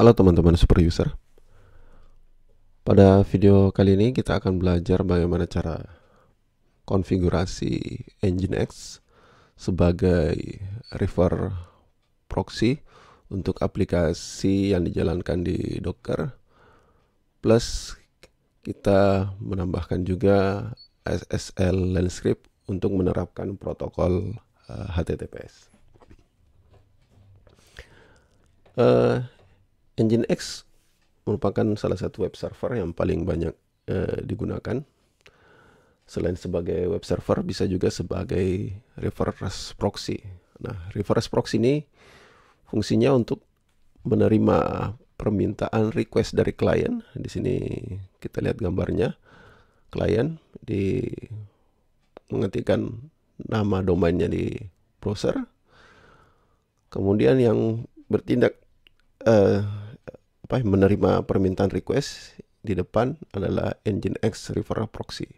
Halo teman-teman super user. Pada video kali ini kita akan belajar bagaimana cara konfigurasi Nginx sebagai river proxy untuk aplikasi yang dijalankan di Docker. Plus kita menambahkan juga SSL landscape untuk menerapkan protokol HTTPS. Nginx merupakan salah satu web server yang paling banyak digunakan. Selain sebagai web server, bisa juga sebagai reverse proxy. Nah, reverse proxy ini fungsinya untuk menerima permintaan request dari klien. Di sini kita lihat gambarnya. Klien mengetikkan nama domainnya di browser. Kemudian yang bertindak menerima permintaan request di depan adalah Nginx reverse proxy.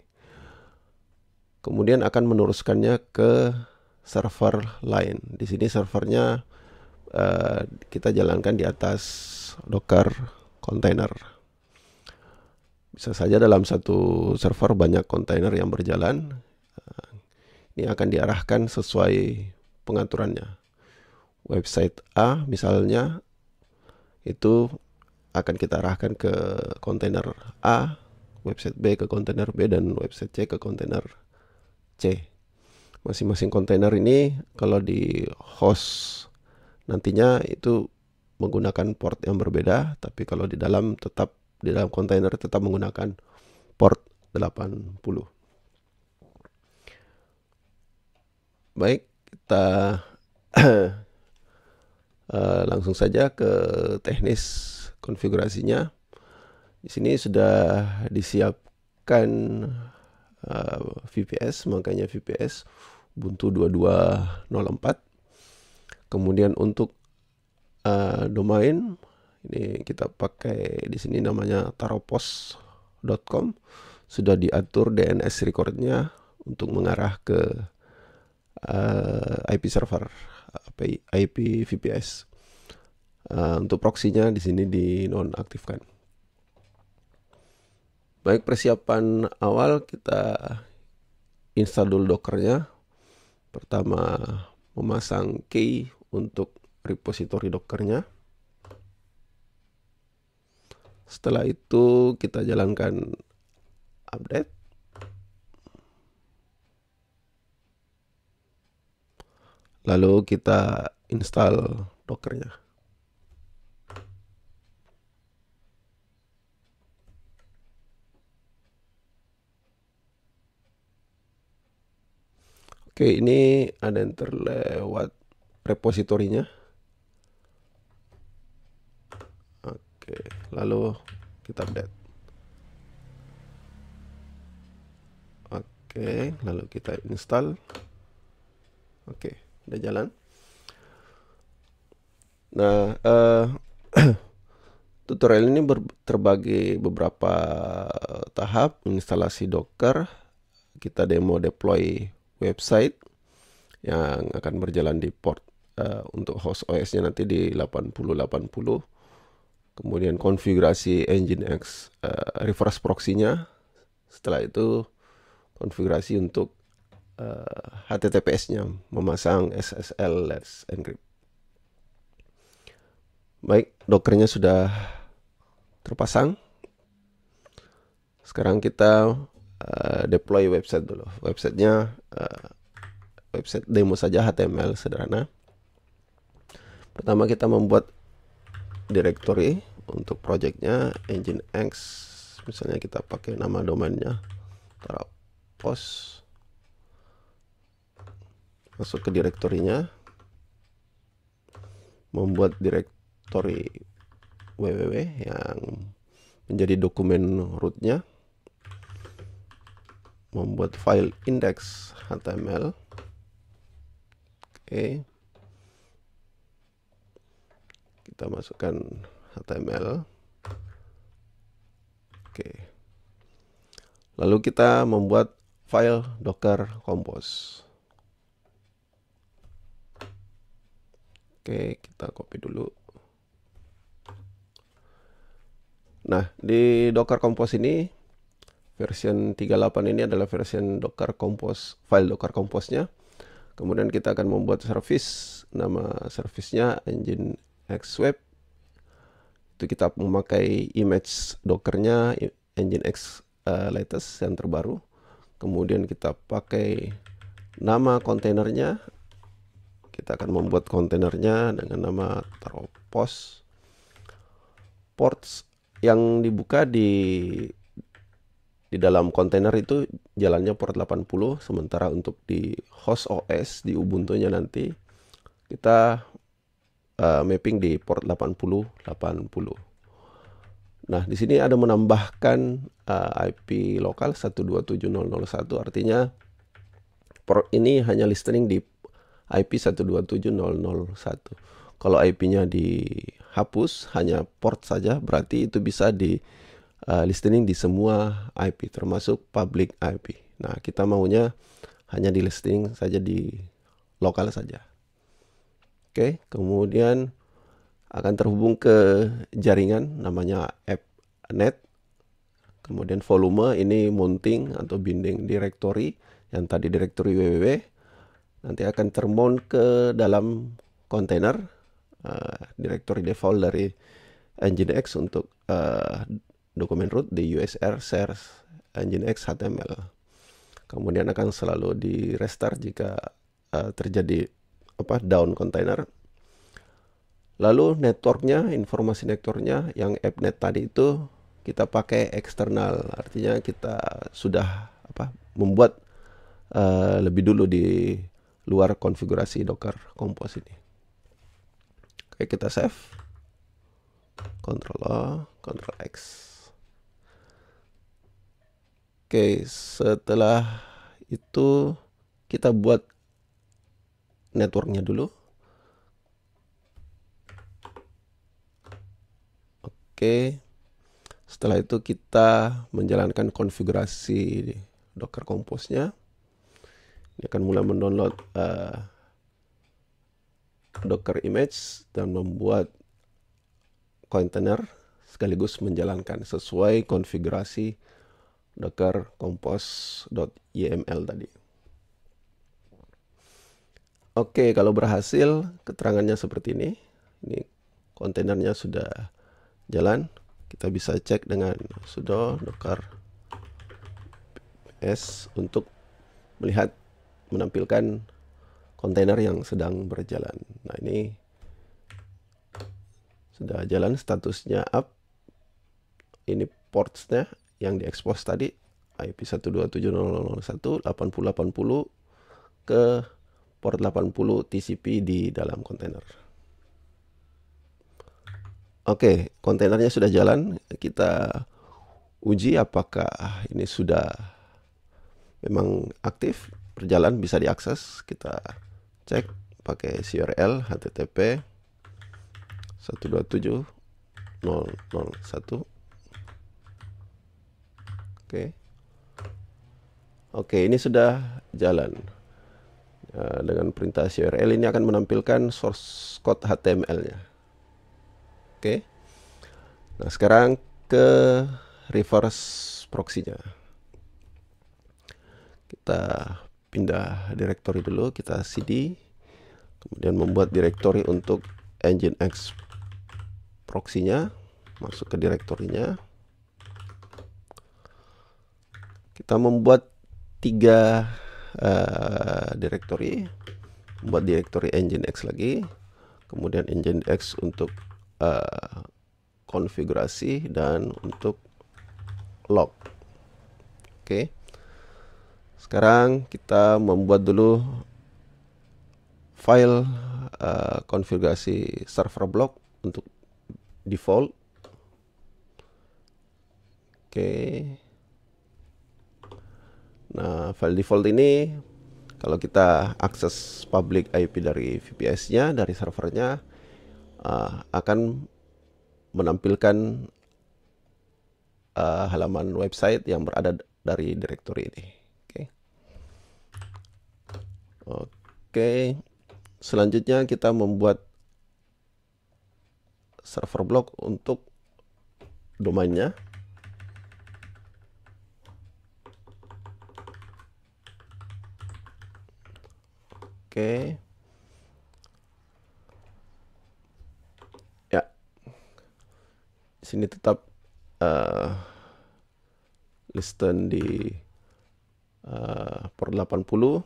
Kemudian akan meneruskannya ke server lain. Di sini servernya kita jalankan di atas Docker container. Bisa saja dalam satu server banyak container yang berjalan. Ini akan diarahkan sesuai pengaturannya. Website A misalnya itu akan kita arahkan ke kontainer A, website B ke kontainer B, dan website C ke kontainer C. Masing-masing kontainer ini kalau di host nantinya itu menggunakan port yang berbeda, tapi kalau di dalam kontainer tetap menggunakan port 80. Baik, kita langsung saja ke teknis konfigurasinya. Di sini sudah disiapkan VPS, makanya VPS Ubuntu 22.04. Kemudian untuk domain ini kita pakai di sini namanya taropos.com. Sudah diatur DNS recordnya untuk mengarah ke IP server, IP VPS. Untuk proxy-nya di sini dinonaktifkan. Baik, persiapan awal kita install dulu Docker-nya. Pertama memasang key untuk repository Docker-nya. Setelah itu kita jalankan update. Lalu kita install Docker-nya. Oke, ini ada yang terlewat repositorinya. Oke, lalu kita update. Oke, lalu kita install. Oke, udah jalan. Nah, tutorial ini terbagi beberapa tahap. Instalasi Docker, kita demo deploy website yang akan berjalan di port untuk host OS-nya nanti di 8080. Kemudian konfigurasi Nginx reverse proxy-nya. Setelah itu konfigurasi untuk HTTPS-nya, memasang SSL Let's Encrypt. Baik, Docker-nya sudah terpasang. Sekarang kita deploy website dulu. Websitenya website demo saja, HTML sederhana. Pertama kita membuat direktori untuk projectnya Nginx. Misalnya kita pakai nama domainnya taropos. Masuk ke direktorinya, membuat direktori www yang menjadi dokumen rootnya, membuat file index HTML. Oke, kita masukkan HTML. Oke, lalu kita membuat file docker-compose. Oke, kita copy dulu. Nah, di docker-compose ini version 38 ini adalah version docker-compose, file docker-compose-nya. Kemudian kita akan membuat service, nama servicenya Nginx web. Itu kita memakai image docker-nya Nginx latest yang terbaru. Kemudian kita pakai nama kontainernya. Kita akan membuat kontainernya dengan nama taropos. Ports yang dibuka di dalam kontainer itu jalannya port 80, sementara untuk di host OS di Ubuntu-nya nanti kita mapping di port 80. Nah, di sini ada menambahkan IP lokal 127.0.0.1, artinya port ini hanya listening di IP 127.0.0.1. Kalau IP-nya dihapus hanya port saja, berarti itu bisa di listening di semua IP termasuk public IP. Nah, kita maunya hanya di listening saja di lokal saja. Oke, kemudian akan terhubung ke jaringan namanya appnet. Kemudian volume ini mounting atau binding directory yang tadi directory www. Nanti akan termount ke dalam kontainer directory default dari Nginx untuk dokumen root di usr share nginx html. Kemudian akan selalu di restart jika terjadi down container. Lalu networknya, informasi networknya yang appnet tadi itu kita pakai eksternal, artinya kita sudah membuat lebih dulu di luar konfigurasi docker-compose ini. Oke, kita save, Ctrl A Ctrl X. Oke, setelah itu kita buat networknya dulu. Oke, setelah itu kita menjalankan konfigurasi docker-compose-nya. Ini akan mulai mendownload docker image dan membuat kontainer sekaligus menjalankan sesuai konfigurasi docker-compose.yml tadi. Oke, kalau berhasil keterangannya seperti ini. Ini kontainernya sudah jalan. Kita bisa cek dengan sudo docker-ps untuk melihat menampilkan kontainer yang sedang berjalan. Nah, ini sudah jalan, statusnya up. Ini portsnya yang diekspos tadi IP 127.0.0.1 8080 ke port 80 TCP di dalam kontainer. Oke, kontainernya sudah jalan. Kita uji apakah ini sudah memang aktif, berjalan, bisa diakses. Kita cek pakai URL http://127.0.0.1. Oke, ini sudah jalan. Dengan perintah URL ini akan menampilkan source code HTML-nya. Oke. Nah, sekarang ke reverse proxy-nya. Kita pindah direktori dulu, kita cd, kemudian membuat direktori untuk Nginx proxy-nya, masuk ke direktorinya. Kita membuat tiga direktori, buat direktori Nginx lagi, kemudian Nginx untuk konfigurasi dan untuk log. Oke, sekarang kita membuat dulu file konfigurasi server block untuk default. Oke. Nah, file default ini kalau kita akses public IP dari VPS-nya, dari servernya, akan menampilkan halaman website yang berada dari direktori ini. Oke. Selanjutnya kita membuat server block untuk domainnya. Oke. Ya. Sini tetap listen di port 80.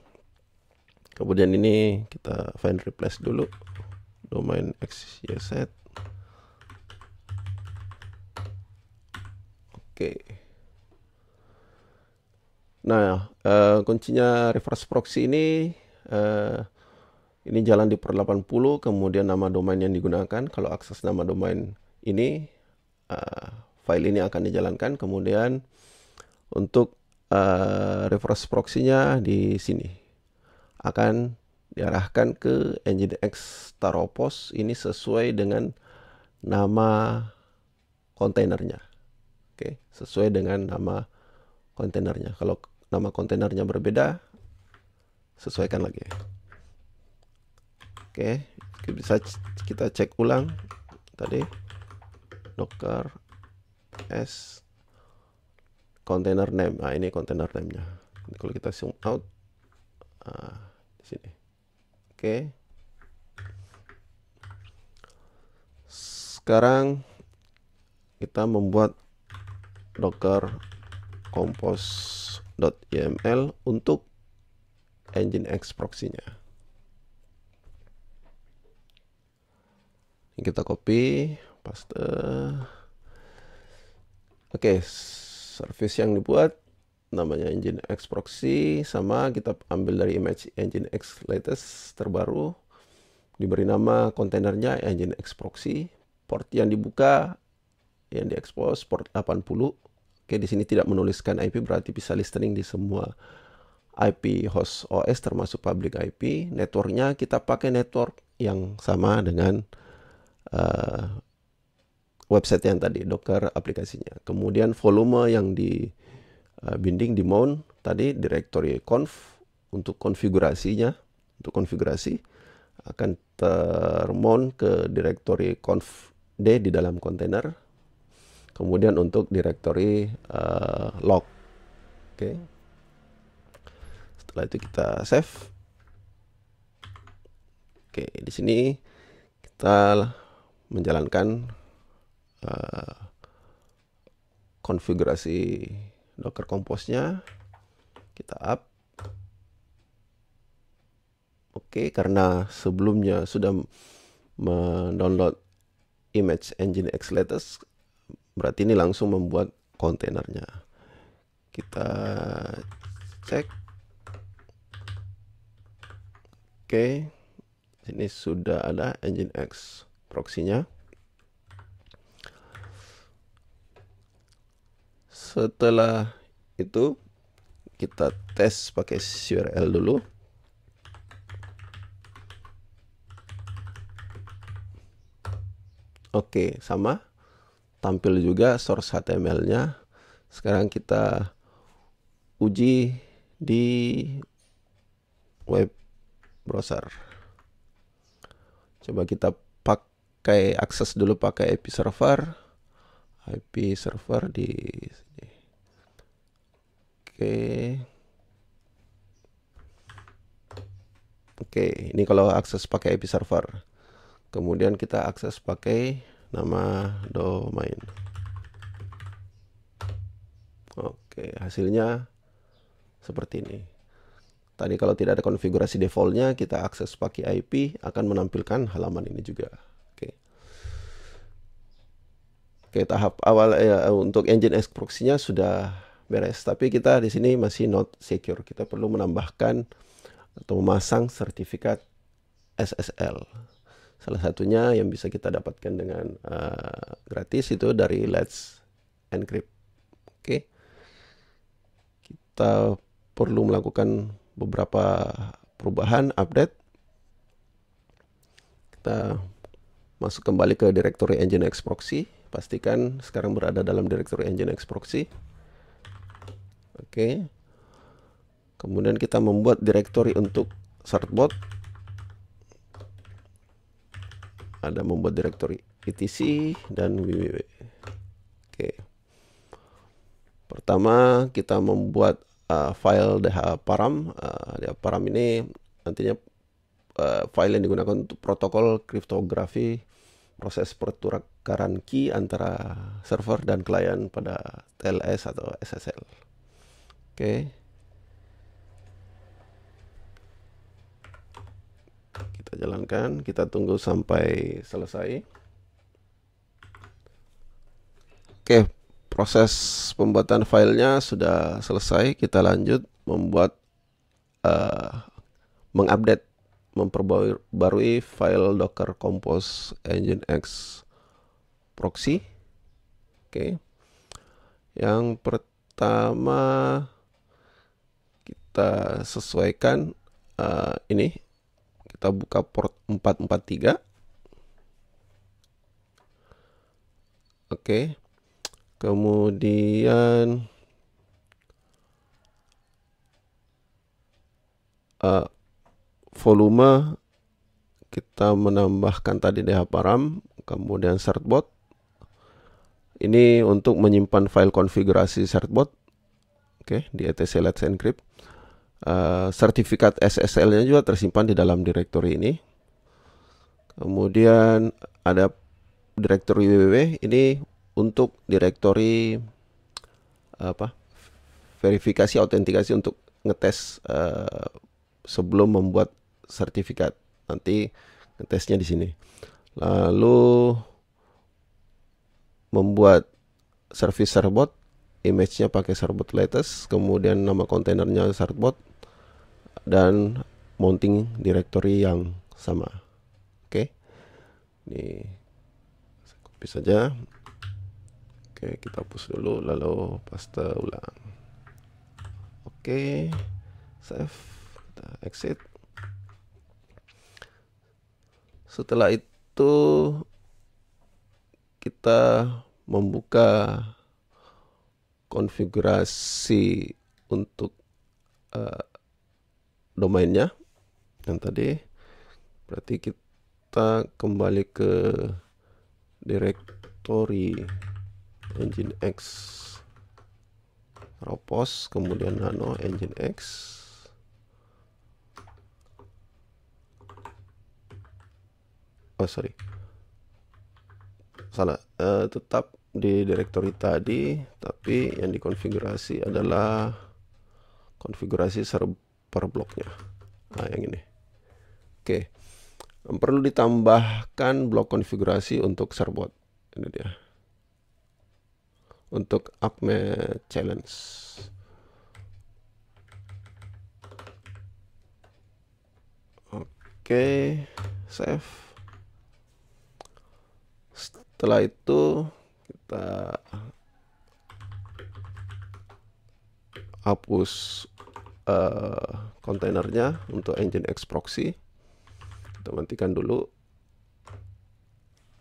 Kemudian ini kita find replace dulu domain xyz. Oke. Nah, kuncinya reverse proxy ini jalan di port 80, kemudian nama domain yang digunakan. Kalau akses nama domain ini, file ini akan dijalankan. Kemudian untuk reverse proxy-nya di sini akan diarahkan ke Nginx taropos ini sesuai dengan nama kontainernya. Oke, sesuai dengan nama kontainernya. Kalau nama kontainernya berbeda, sesuaikan lagi. Oke, bisa kita cek ulang tadi docker s container name. Nah, ini container name-nya. Kalau kita zoom out di sini. Oke. Sekarang kita membuat docker-compose.yml untuk Nginx proxy-nya. Ini kita copy, paste. Oke, service yang dibuat namanya Nginx proxy, sama kita ambil dari image Nginx latest terbaru, diberi nama kontainernya Nginx proxy, port yang dibuka yang diekspos port 80. Oke, di sini tidak menuliskan IP, berarti bisa listening di semua IP host OS termasuk public IP. Networknya kita pakai network yang sama dengan website yang tadi, Docker aplikasinya. Kemudian volume yang di binding di mount tadi, directory conf untuk konfigurasinya, untuk konfigurasi akan termount ke directory conf d di dalam kontainer. Kemudian untuk directory log. Oke. Setelah itu kita save. Oke, di sini kita menjalankan konfigurasi Docker Compose-nya. Kita up. Oke, karena sebelumnya sudah mendownload image Nginx latest, berarti ini langsung membuat kontainernya. Kita cek. Oke, ini sudah ada Nginx proxy-nya. Setelah itu kita tes pakai curl dulu. Oke, sama. Tampil juga source HTML-nya. Sekarang kita uji di web browser. Coba kita pakai akses dulu pakai IP server di sini. Oke, ini kalau akses pakai IP server. Kemudian kita akses pakai nama domain. Oke, hasilnya seperti ini. Tadi kalau tidak ada konfigurasi defaultnya, kita akses pakai IP akan menampilkan halaman ini juga. Oke, tahap awal untuk Nginx proxy-nya sudah beres, tapi kita di sini masih not secure. Kita perlu menambahkan atau memasang sertifikat SSL. Salah satunya yang bisa kita dapatkan dengan gratis itu dari Let's Encrypt. Oke. Kita perlu melakukan beberapa perubahan, update. Kita masuk kembali ke direktori Nginx proxy. Pastikan sekarang berada dalam direktori Nginx proxy. Oke. Kemudian kita membuat direktori untuk certbot. Ada membuat direktori etc dan www. Oke, Oke. Pertama kita membuat file DH param. DH param ini nantinya file yang digunakan untuk protokol kriptografi proses pertukaran key antara server dan klien pada TLS atau SSL. Oke. Kita jalankan, kita tunggu sampai selesai. Oke, proses pembuatan filenya sudah selesai. Kita lanjut membuat mengupdate, memperbarui file docker-compose Nginx proxy. Oke. Yang pertama kita sesuaikan ini. Kita buka port 443. Oke. Kemudian volume kita menambahkan tadi DH param, kemudian certbot. Ini untuk menyimpan file konfigurasi certbot. Oke, di etc Let's Encrypt. Sertifikat SSL-nya juga tersimpan di dalam direktori ini. Kemudian ada direktori www, ini untuk direktori apa? Verifikasi autentikasi untuk ngetes sebelum membuat sertifikat, nanti tesnya di sini. Lalu membuat service certbot, image-nya pakai certbot latest, kemudian nama kontainernya certbot dan mounting directory yang sama. Oke. Ini saya copy saja. Oke, kita push dulu lalu paste ulang. Oke. Save, kita exit. Setelah itu kita membuka konfigurasi untuk domainnya yang tadi. Berarti kita kembali ke direktori Nginx taropos, kemudian nano Nginx. Oh sorry, salah, tetap di direktori tadi, tapi yang dikonfigurasi adalah konfigurasi server bloknya. Nah, yang ini. Oke. Perlu ditambahkan blok konfigurasi untuk certbot. Ini dia. Untuk ACME challenge. Oke, save. Setelah itu kita hapus kontainernya untuk Nginx proxy. Kita matikan dulu.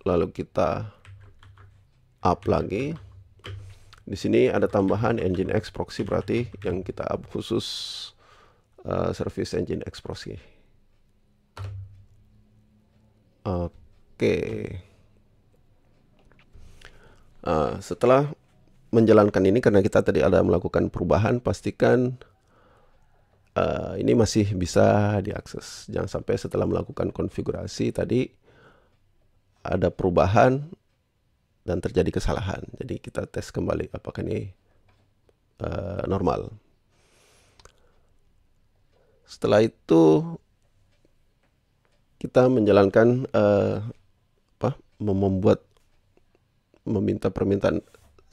Lalu kita up lagi. Di sini ada tambahan Nginx proxy, berarti yang kita up khusus service Nginx proxy. Oke. Setelah menjalankan ini, karena kita tadi ada melakukan perubahan, pastikan ini masih bisa diakses. Jangan sampai setelah melakukan konfigurasi tadi ada perubahan dan terjadi kesalahan. Jadi kita tes kembali apakah ini normal. Setelah itu kita menjalankan meminta permintaan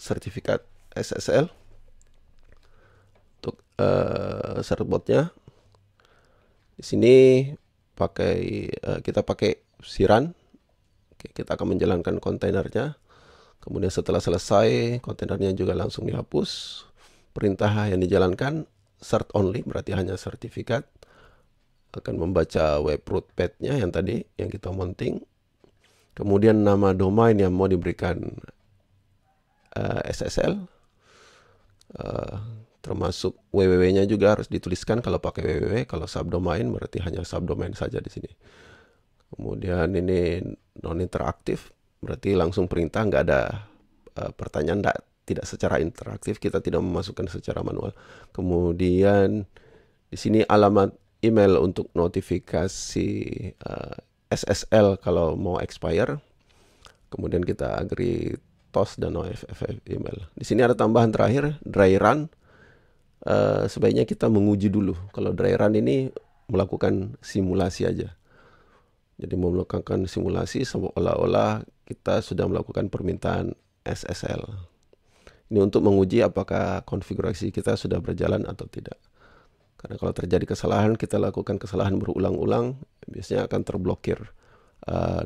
sertifikat SSL untuk certbotnya. Di sini pakai kita pakai siran. Oke, kita akan menjalankan kontainernya. Kemudian setelah selesai kontainernya juga langsung dihapus. Perintah yang dijalankan cert only, berarti hanya sertifikat, akan membaca web root path-nya yang tadi yang kita mounting. Kemudian nama domain yang mau diberikan SSL, termasuk www-nya juga harus dituliskan kalau pakai www. Kalau subdomain berarti hanya subdomain saja di sini. Kemudian ini non interaktif, berarti langsung perintah, nggak ada pertanyaan tidak secara interaktif, kita tidak memasukkan secara manual. Kemudian di sini alamat email untuk notifikasi SSL kalau mau expire. Kemudian kita agree toss dan no FF email. Di sini ada tambahan terakhir, dry run. Sebaiknya kita menguji dulu. Kalau dry run ini melakukan simulasi aja. Jadi melakukan simulasi seolah-olah kita sudah melakukan permintaan SSL. Ini untuk menguji apakah konfigurasi kita sudah berjalan atau tidak. Karena kalau terjadi kesalahan, kita lakukan kesalahan berulang-ulang, biasanya akan terblokir.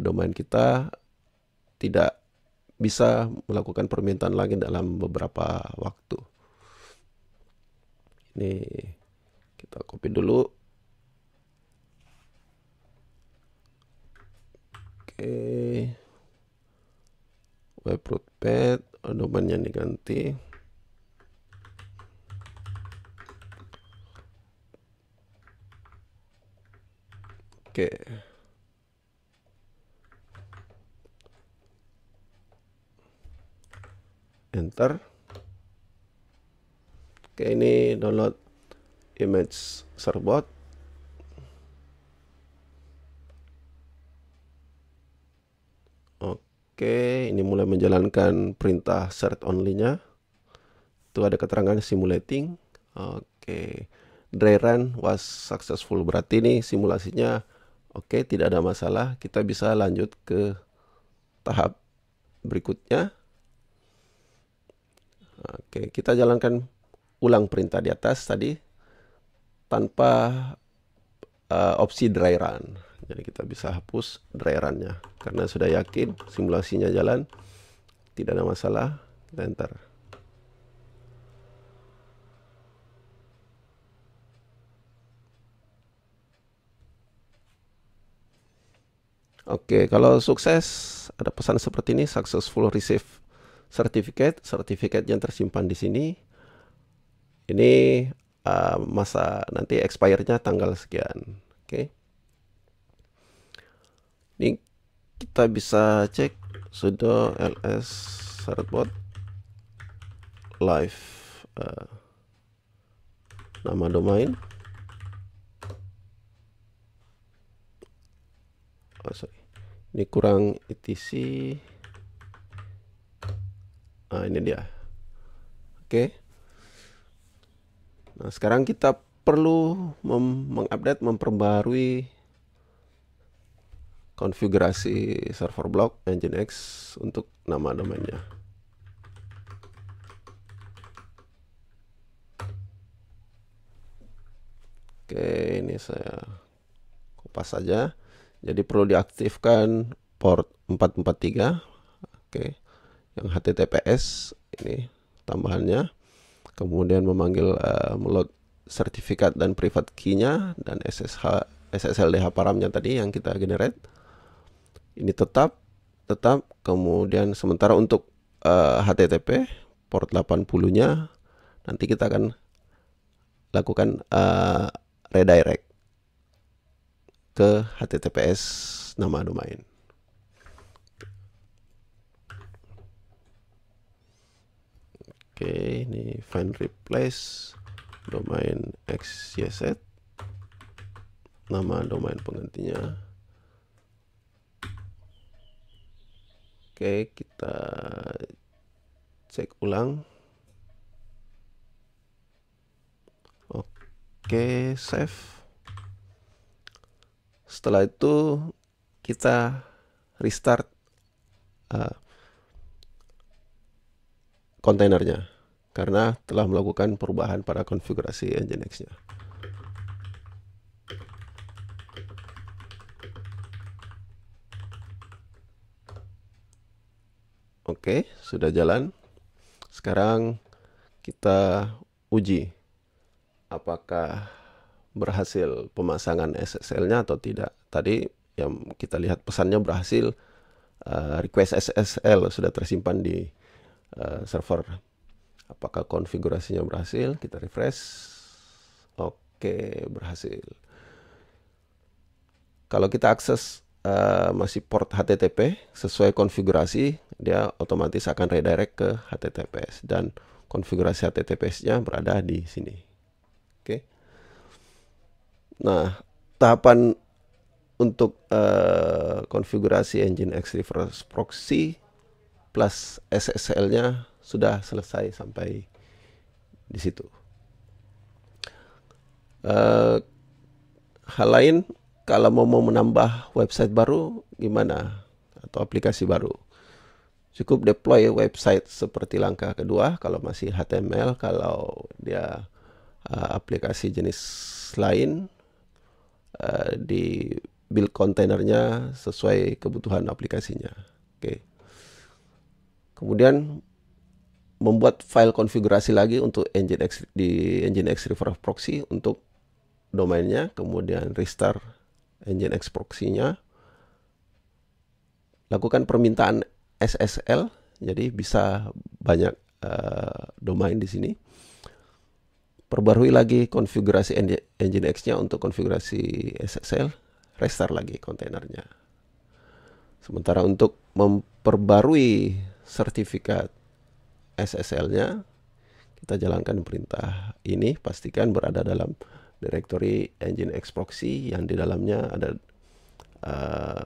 Domain kita tidak bisa melakukan permintaan lagi dalam beberapa waktu. Ini kita copy dulu. Oke. Webroot pad. Domainnya diganti. Oke. Enter. Oke, ini download image certbot. Oke, ini mulai menjalankan perintah cert only-nya. Itu ada keterangan simulating. Oke, dry run was successful. Berarti ini simulasinya oke, tidak ada masalah. Kita bisa lanjut ke tahap berikutnya. Oke, kita jalankan ulang perintah di atas tadi tanpa opsi dry run. Jadi kita bisa hapus dry run-nya karena sudah yakin simulasinya jalan, tidak ada masalah. Kita enter. Oke, kalau sukses ada pesan seperti ini, successful receive certificate. Certificate yang tersimpan di sini. Ini masa nanti expire-nya tanggal sekian. Oke. Ini kita bisa cek sudo ls certbot live, nama domain, ini kurang etc. Nah, ini dia. Oke. Nah, sekarang kita perlu mengupdate, memperbarui konfigurasi server block Nginx untuk nama domainnya. Oke, ini saya kupas saja. Jadi perlu diaktifkan port 443. Oke, yang HTTPS ini tambahannya. Kemudian memanggil meload sertifikat dan private key-nya dan SSL DH param-nya tadi yang kita generate. Ini tetap, kemudian sementara untuk HTTP port 80-nya nanti kita akan lakukan redirect ke HTTPS nama domain. Oke, ini find replace domain xyz, nama domain penggantinya. Oke, kita cek ulang. Oke, save. Setelah itu kita restart kontainernya karena telah melakukan perubahan pada konfigurasi Nginx-nya. Oke, sudah jalan. Sekarang kita uji apakah berhasil pemasangan SSL-nya atau tidak. Tadi yang kita lihat pesannya berhasil, request SSL sudah tersimpan di server. Apakah konfigurasinya berhasil? Kita refresh. Oke, berhasil. Kalau kita akses masih port HTTP sesuai konfigurasi, dia otomatis akan redirect ke HTTPS, dan konfigurasi HTTPS-nya berada di sini. Oke. Nah, tahapan untuk konfigurasi Nginx reverse proxy plus SSL-nya sudah selesai sampai di situ. Hal lain, kalau mau menambah website baru gimana, atau aplikasi baru, cukup deploy website seperti langkah kedua kalau masih HTML. Kalau dia aplikasi jenis lain, di build kontainernya sesuai kebutuhan aplikasinya. Oke. Kemudian membuat file konfigurasi lagi untuk Nginx di Nginx reverse proxy untuk domainnya, kemudian restart Nginx proxy-nya. Lakukan permintaan SSL, jadi bisa banyak domain di sini. Perbarui lagi konfigurasi Nginx-nya untuk konfigurasi SSL, restart lagi kontainernya. Sementara untuk memperbarui sertifikat SSL-nya, kita jalankan perintah ini, pastikan berada dalam direktori Nginx proxy yang di dalamnya ada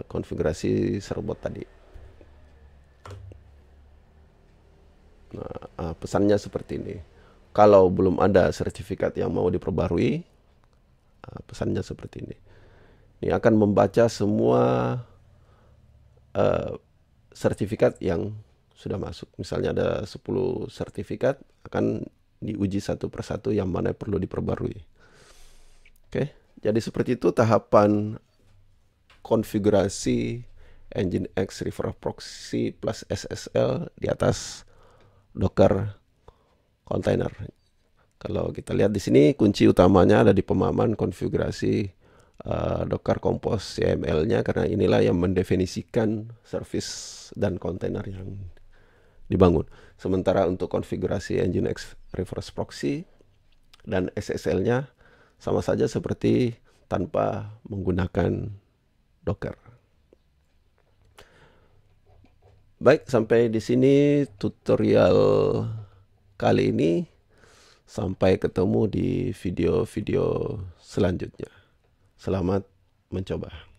konfigurasi certbot tadi. Nah, pesannya seperti ini. Kalau belum ada sertifikat yang mau diperbarui, pesannya seperti ini. Ini akan membaca semua sertifikat yang sudah masuk. Misalnya ada 10 sertifikat, akan diuji satu persatu yang mana perlu diperbarui. Oke, jadi seperti itu tahapan konfigurasi Nginx reverse proxy plus SSL di atas Docker container. Kalau kita lihat di sini, kunci utamanya ada di pemahaman konfigurasi docker-compose CML-nya, karena inilah yang mendefinisikan service dan container yang dibangun. Sementara untuk konfigurasi Nginx reverse proxy dan SSL-nya sama saja seperti tanpa menggunakan Docker. Baik, sampai di sini tutorial kali ini. Sampai ketemu di video-video selanjutnya. Selamat mencoba.